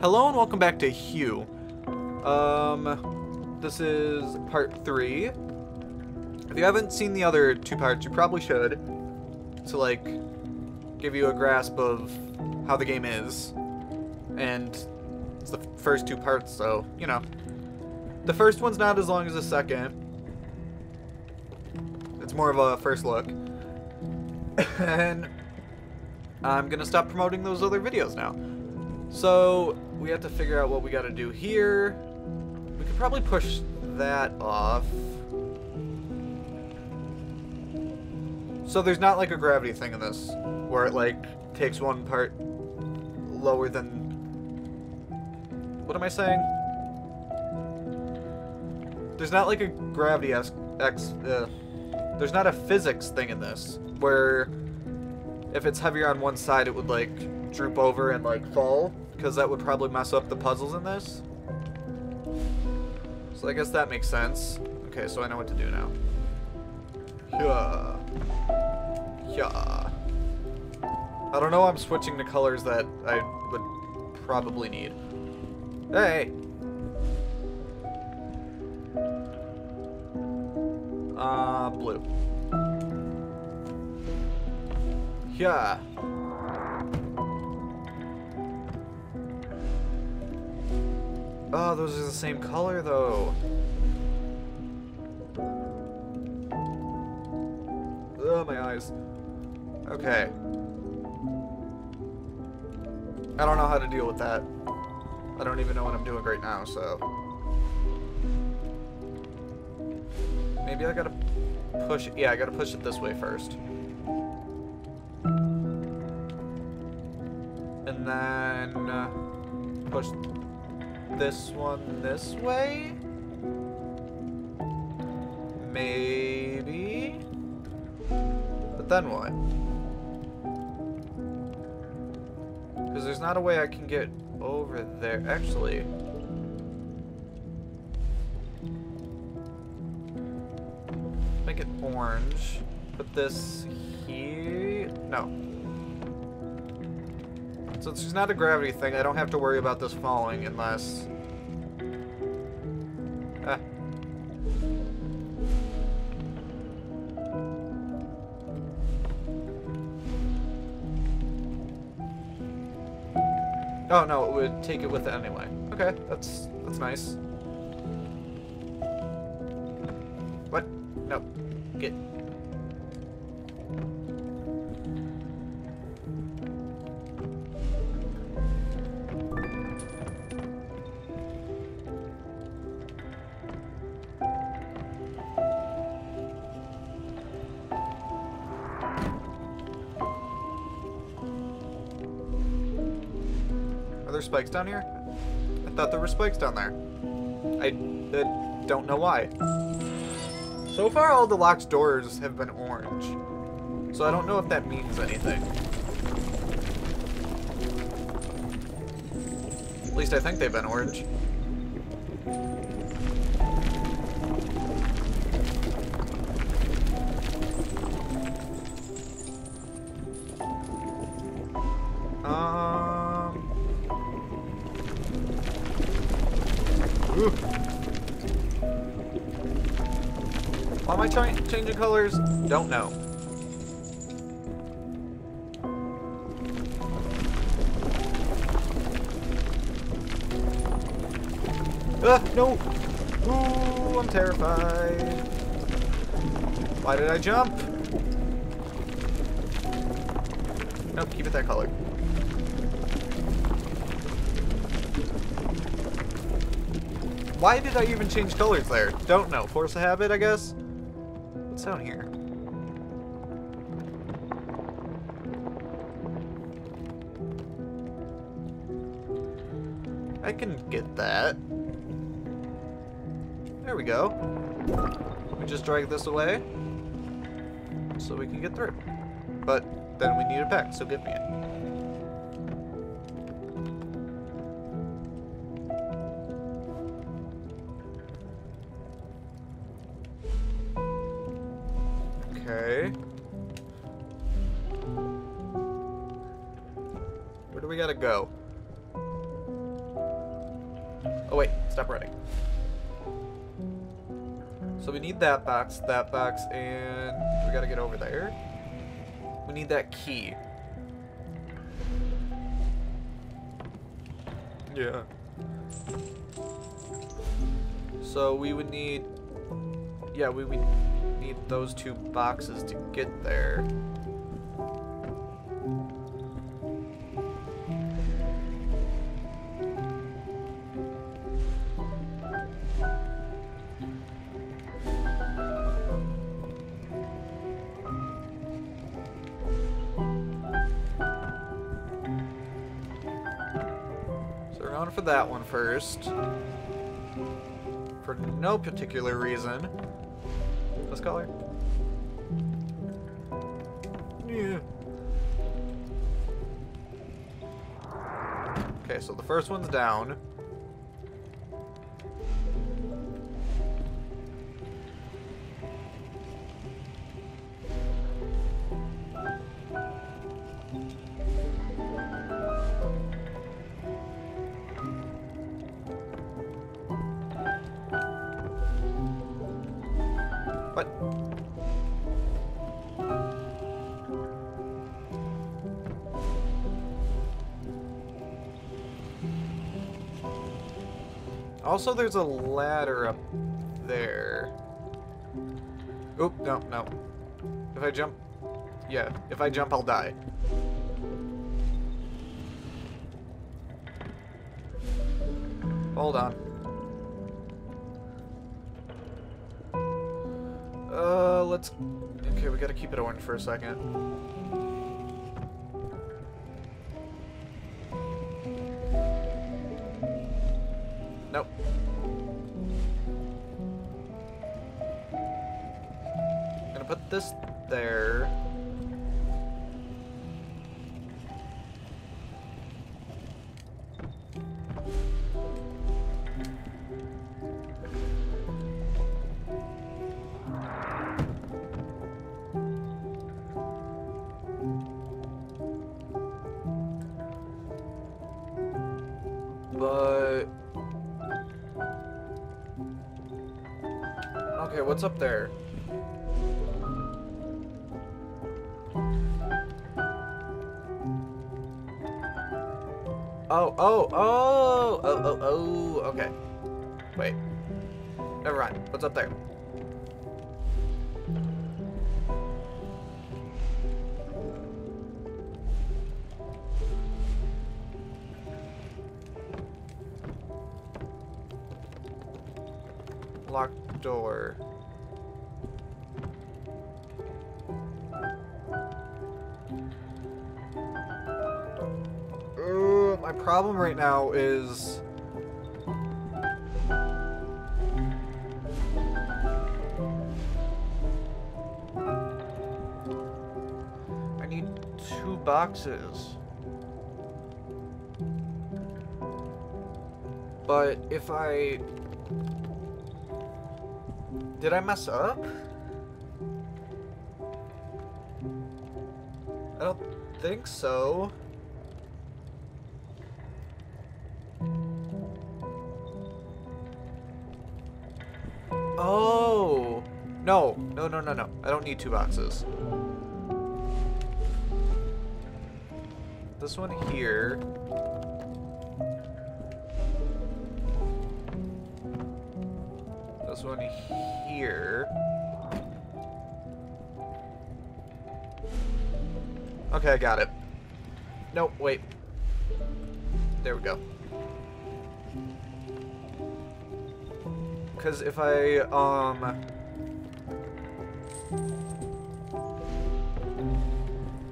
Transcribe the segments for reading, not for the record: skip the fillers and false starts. Hello and welcome back to Hue. This is part 3. If you haven't seen the other two parts, you probably should, to like give you a grasp of how the game is. And it's the first two parts, so you know. The first one's not as long as the second. It's more of a first look. And I'm gonna stop promoting those other videos now. So we have to figure out what we gotta do here. We could probably push that off. So there's not like a gravity thing in this where it like takes one part lower than... What am I saying? There's not like a gravity there's not a physics thing in this where if it's heavier on one side it would like droop over and like fall, because that would probably mess up the puzzles in this. So I guess that makes sense. Okay, so I know what to do now. Yeah. Yeah. I don't know why I'm switching to colors that I would probably need. Hey! Blue. Yeah. Oh, those are the same color, though. Oh, my eyes. Okay. I don't know how to deal with that. I don't even know what I'm doing right now, so... Maybe I gotta push it. Yeah, I gotta push it this way first. And then... push... this one this way? Maybe? But then what? Because there's not a way I can get over there. Actually... Make it orange. Put this here... No. Since it's not a gravity thing, I don't have to worry about this falling unless... Ah. Oh no, it would take it with it anyway. Okay, that's nice. What? No. Get... spikes down here? I thought there were spikes down there. I don't know why. So far all the locked doors have been orange. So I don't know if that means anything. At least I think they've been orange. Why am I changing colors? Don't know. Ah, no! Ooh, I'm terrified. Why did I jump? Nope, keep it that color. Why did I even change colors there? Don't know. Force of habit, I guess? What's down here? I can get that. There we go. We just drag this away so we can get through. But then we need it back, so give me it. Where do we gotta go? Oh wait, stop writing. So we need that box, and we gotta get over there. We need that key. Yeah. So we would need, yeah, we would need those two boxes to get there. For that one first, for no particular reason. Let's call her. Yeah. Okay, so the first one's down. Also, there's a ladder up there. Oop, no, no. If I jump... Yeah, if I jump, I'll die. Hold on. Let's... Okay, we gotta keep it orange for a second. Nope. I'm gonna put this there. Okay, what's up there? Oh, okay. Wait. Never mind. What's up there? Locked door. My problem right now is I need two boxes. But if I... Did I mess up? I don't think so. Oh! No, no, no, no, no. I don't need two boxes. This one here. This one here. Okay, I got it. No, wait. There we go. Because if I,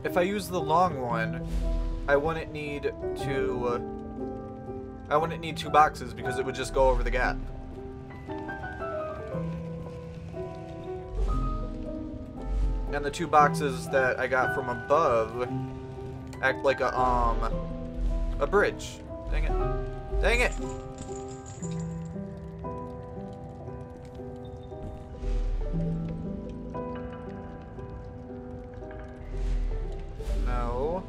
if I use the long one, I wouldn't need two boxes because it would just go over the gap. And the two boxes that I got from above act like a bridge. Dang it. Dang it! No.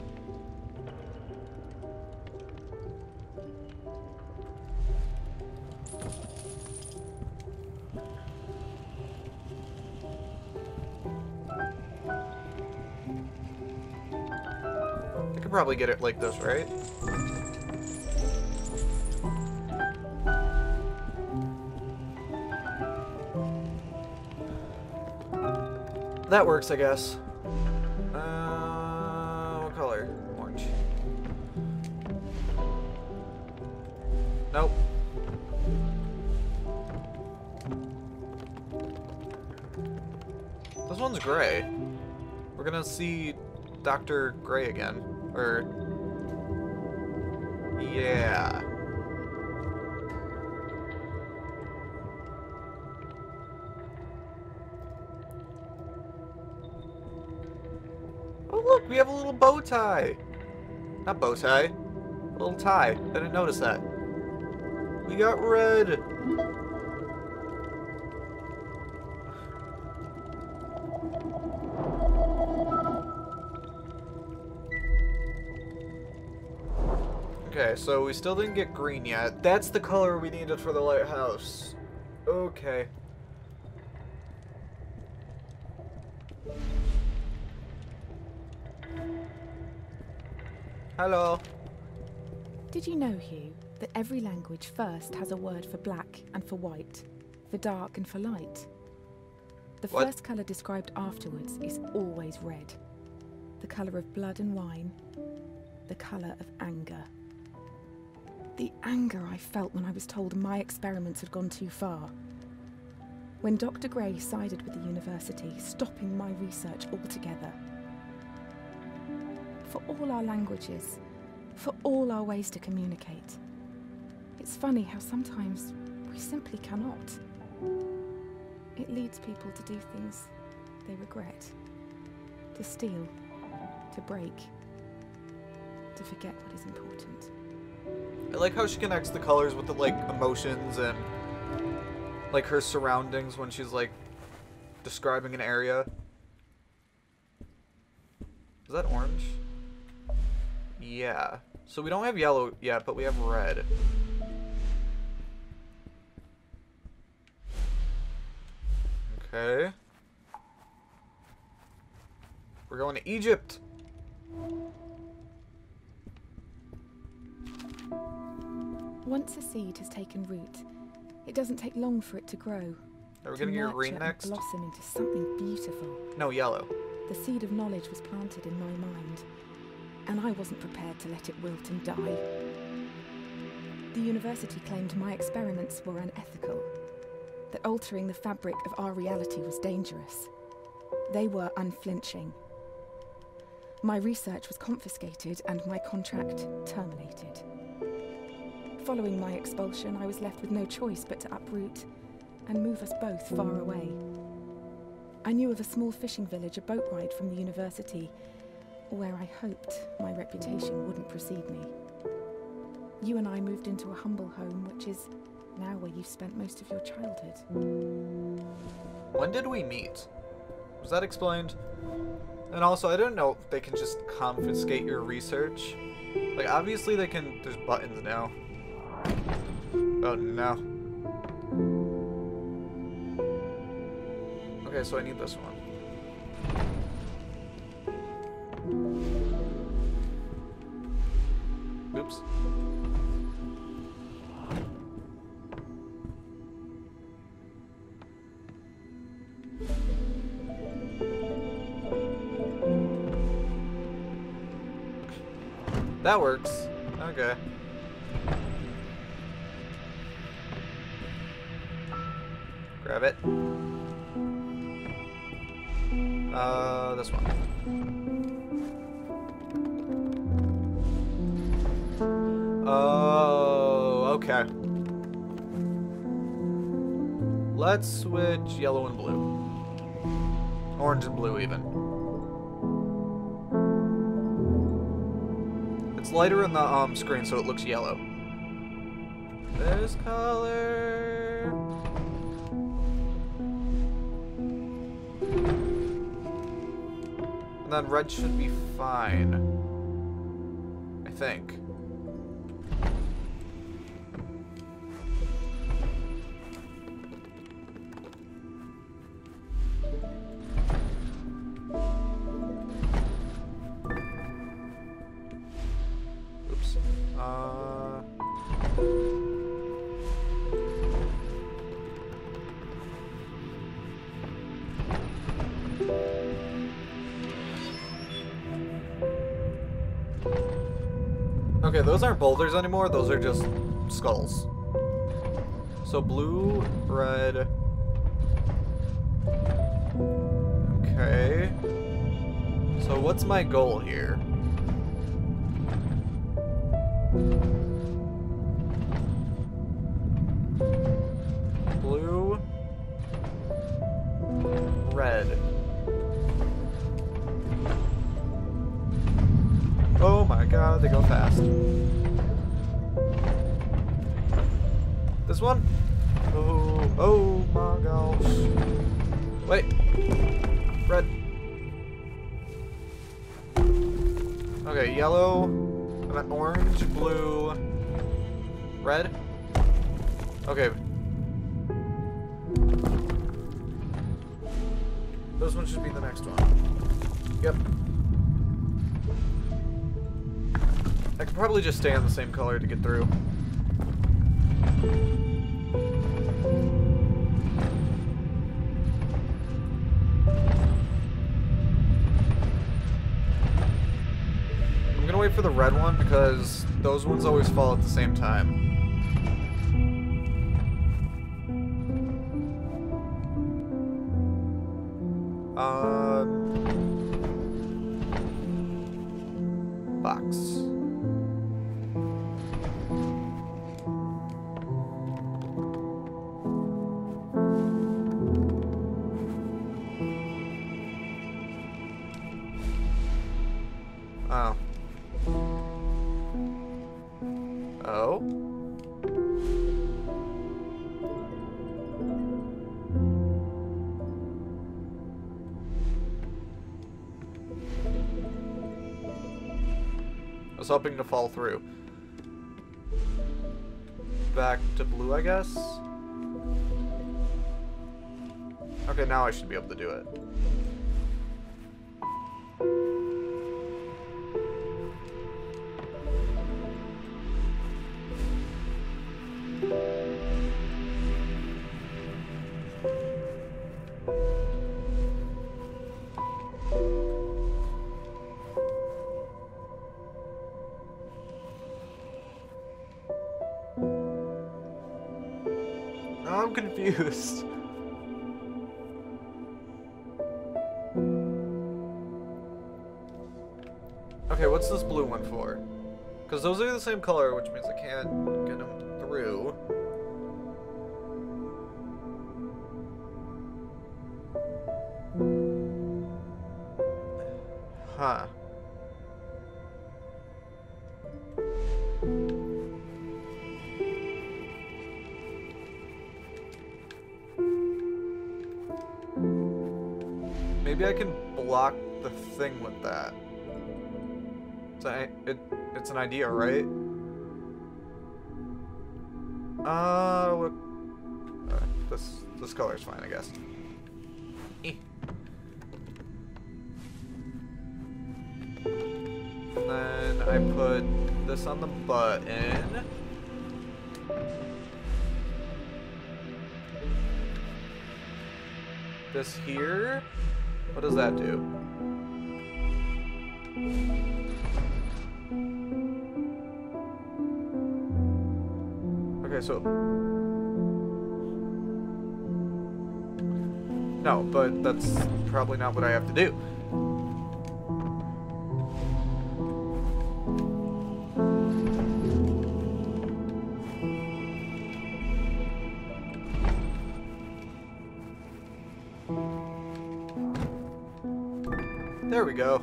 could probably get it like this, right? That works, I guess. What color? Orange. Nope. This one's gray. We're gonna see Dr. Gray again. Or... yeah. We have a little bow tie. Not bow tie. A little tie. I didn't notice that. We got red. Okay, so we still didn't get green yet. That's the color we needed for the lighthouse. Okay. Hello. Did you know, Hue, that every language first has a word for black and for white, for dark and for light? The first color described afterwards is always red. The color of blood and wine, the color of anger. The anger I felt when I was told my experiments had gone too far. When Dr. Gray sided with the university, stopping my research altogether. For all our languages, for all our ways to communicate. It's funny how sometimes we simply cannot. It leads people to do things they regret, to steal, to break, to forget what is important. I like how she connects the colors with the, like, emotions and, like, her surroundings when she's, like, describing an area. Is that orange? Yeah. So we don't have yellow yet, but we have red. Okay. We're going to Egypt. Once a seed has taken root, it doesn't take long for it to grow. Are we going to get green next? To blossom into something beautiful. No, yellow. The seed of knowledge was planted in my mind. And I wasn't prepared to let it wilt and die. The university claimed my experiments were unethical, that altering the fabric of our reality was dangerous. They were unflinching. My research was confiscated and my contract terminated. Following my expulsion, I was left with no choice but to uproot and move us both far away. I knew of a small fishing village, a boat ride from the university, where I hoped my reputation wouldn't precede me. You and I moved into a humble home, which is now where you spent most of your childhood. When did we meet? Was that explained? And also, I don't know if they can just confiscate your research. Like, obviously they can... there's buttons now. Oh, no. Okay, so I need this one. Oops. That works. Okay. Grab it. This one. Oh, okay. Let's switch yellow and blue. Orange and blue, even. It's lighter in the screen, so it looks yellow. This color... and then red should be fine. I think. Okay, those aren't boulders anymore. Those are just skulls. So blue, red. Okay. So what's my goal here? Blue, red. Oh my god, they go fast. This one? Oh, oh my gosh. Wait. Red. Okay, yellow. I meant orange, blue, red. Okay. This one should be the next one. Yep. I could probably just stay on the same color to get through. I'm gonna wait for the red one because those ones always fall at the same time. Box. Oh. Oh? I was hoping to fall through. Back to blue, I guess? Okay, now I should be able to do it. I'm confused. Okay, what's this blue one for? Because those are the same color, which means I can't get them through. Huh. Maybe I can block the thing with that. It's an idea, right? What? This color's fine, I guess. And then I put this on the button. This here. What does that do? Okay, so... No, but that's probably not what I have to do. There we go.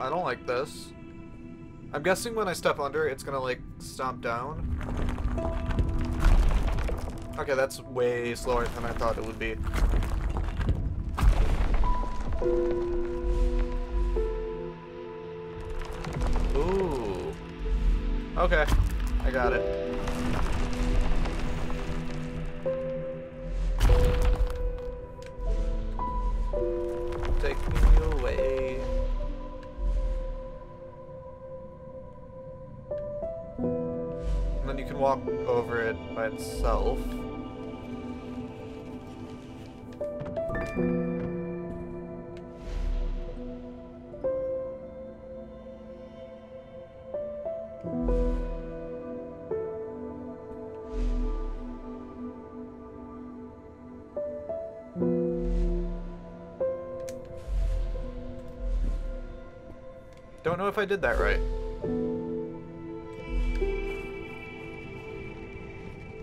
I don't like this. I'm guessing when I step under, it's gonna, like, stomp down. Okay, that's way slower than I thought it would be. Ooh. Okay, I got it. Take me away. And then you can walk over it by itself. Don't know if I did that right.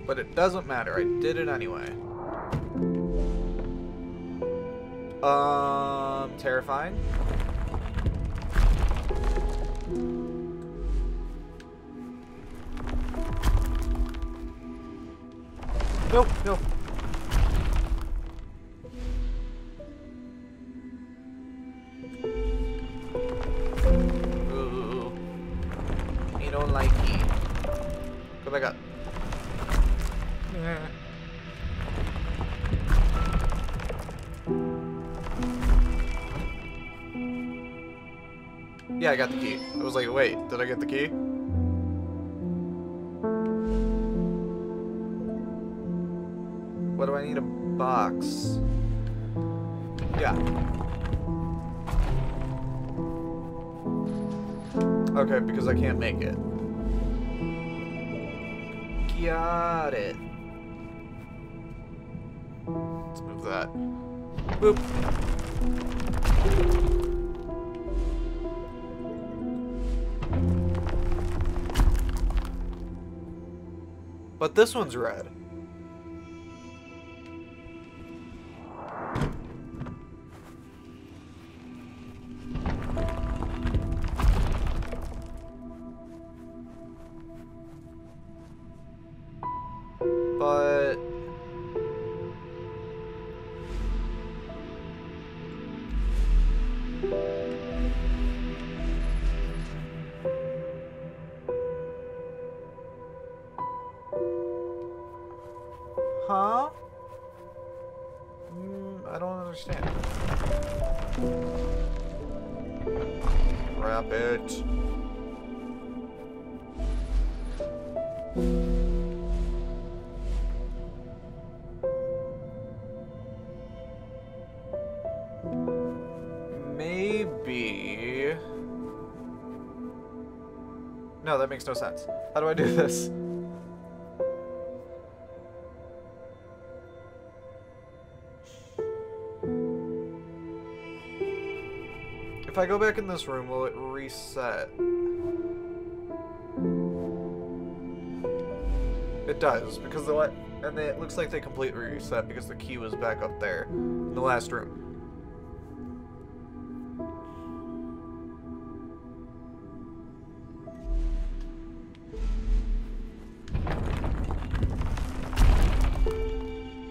But it doesn't matter, I did it anyway. Terrifying. Nope, nope. Yeah, I got the key. I was like, wait, did I get the key? What do I need? A box. Yeah. Okay, because I can't make it. Got it. Let's move that. Boop. But this one's red. But huh? I don't understand. Wrap it. Maybe. No, that makes no sense. How do I do this? If I go back in this room, will it reset? It does, because the what? And it looks like they completely reset because the key was back up there in the last room.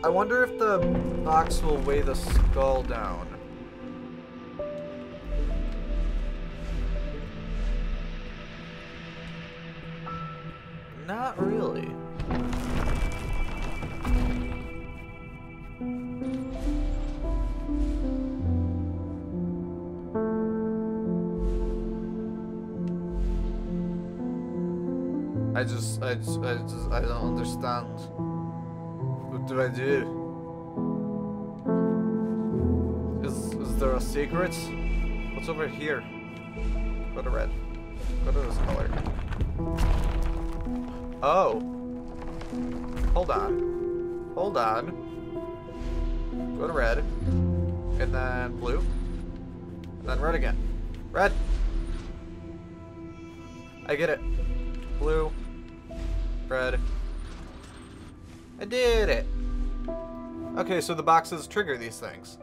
I wonder if the box will weigh the skull down. Not really. I don't understand. What do I do? Is there a secret? What's over here? Go to red. Go to this color. Oh. Hold on. Hold on. Go to red. And then blue. And then red again. Red! I get it. Blue. Red. I did it! Okay, so the boxes trigger these things.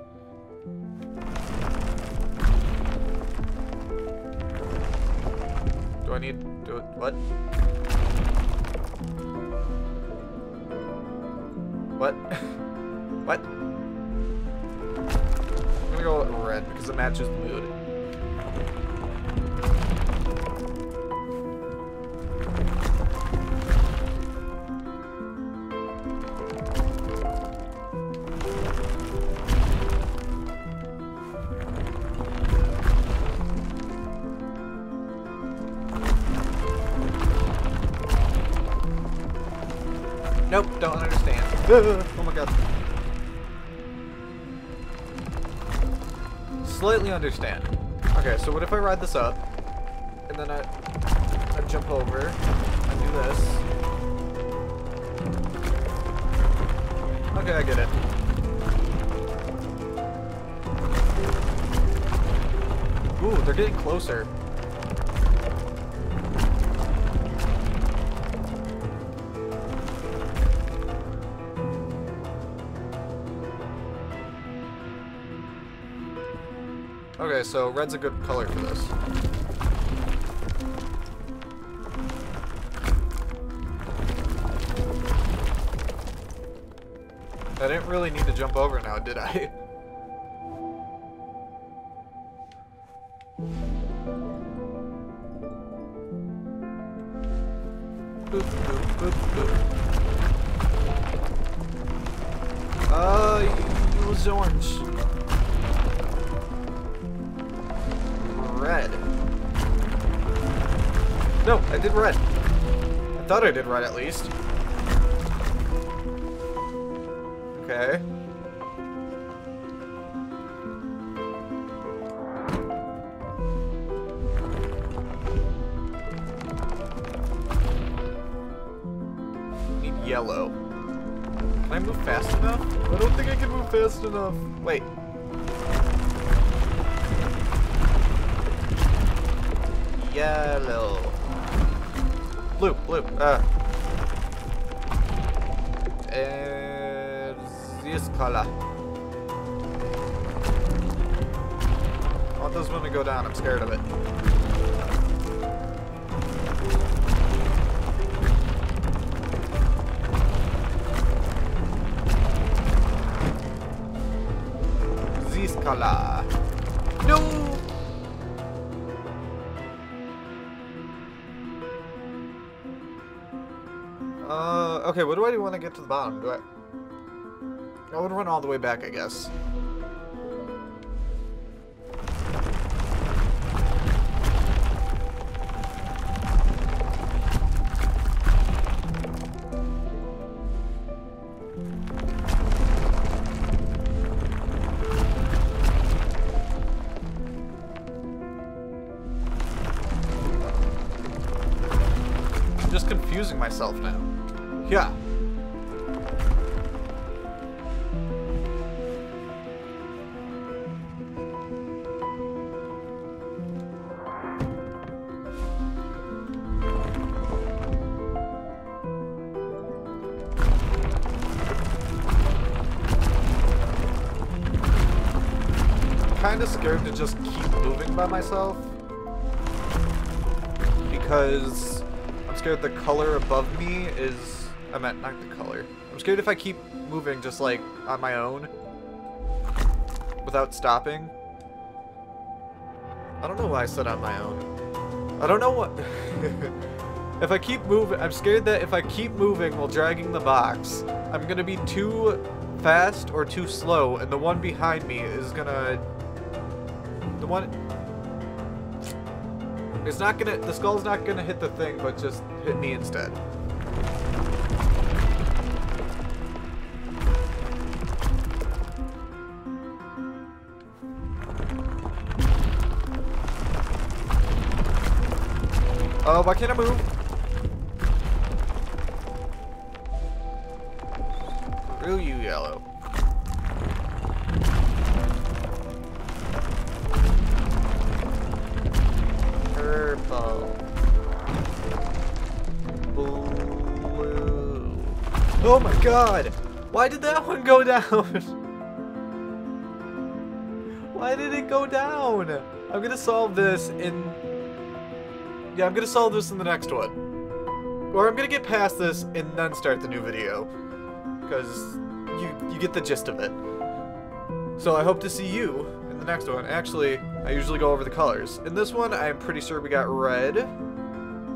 Do I need... do it... what? What? What? I'm gonna go with red because it matches the mood. Nope, don't understand. Oh my god. Slightly understand. Okay, so what if I ride this up, and then I jump over, I do this. Okay, I get it. Ooh, they're getting closer. Okay, so red's a good color for this. I didn't really need to jump over now, did I? Boop, boop, boop, boop. It was orange. Red. No, I did red. I thought I did red at least. Okay. Need yellow. Can I move fast enough? I don't think I can move fast enough. Wait. Yellow. Blue, blue. And this color. I want this one to go down. I'm scared of it. This color. No! Okay, what do I do when I get to the bottom? Do I would run all the way back, I guess. I'm just confusing myself now. Yeah. Kind of scared to just keep moving by myself because I'm scared the color above me is. I meant not the color. I'm scared if I keep moving just like on my own without stopping. I don't know why I said on my own. I don't know what. If I keep moving, I'm scared that if I keep moving while dragging the box, I'm gonna be too fast or too slow, and the one behind me is gonna. The one. It's not gonna. The skull's not gonna hit the thing, but just hit me instead. Why can't I move? Screw you, yellow. Purple. Blue. Oh my god! Why did that one go down? Why did it go down? I'm gonna solve this in... Yeah, I'm gonna solve this in the next one. Or I'm gonna get past this and then start the new video. Because you get the gist of it. So I hope to see you in the next one. Actually, I usually go over the colors. In this one, I'm pretty sure we got red.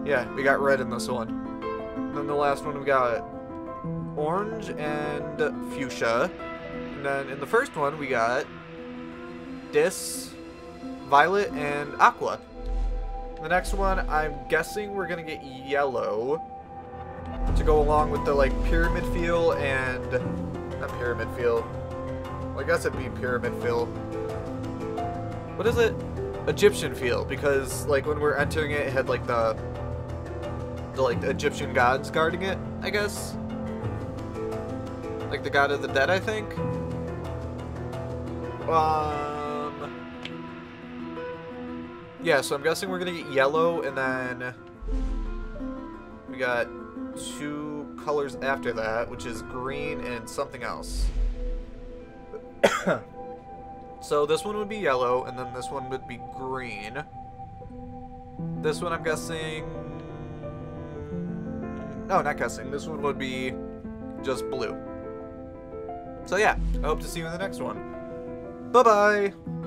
Yeah, we got red in this one. And then the last one we got orange and fuchsia. And then in the first one we got this, violet, and aqua. The next one, I'm guessing we're gonna get yellow. to go along with the, like, pyramid feel and... Not pyramid feel. Well, I guess it'd be pyramid feel. What is it? Egyptian feel, because, like, when we're entering it, it had, like, the Egyptian gods guarding it, I guess. Like, the god of the dead, I think? Yeah, so I'm guessing we're gonna get yellow, and then we got two colors after that, which is green and something else. So this one would be yellow, and then this one would be green. This one, I'm guessing... No, not guessing. This one would be just blue. So yeah, I hope to see you in the next one. Bye-bye!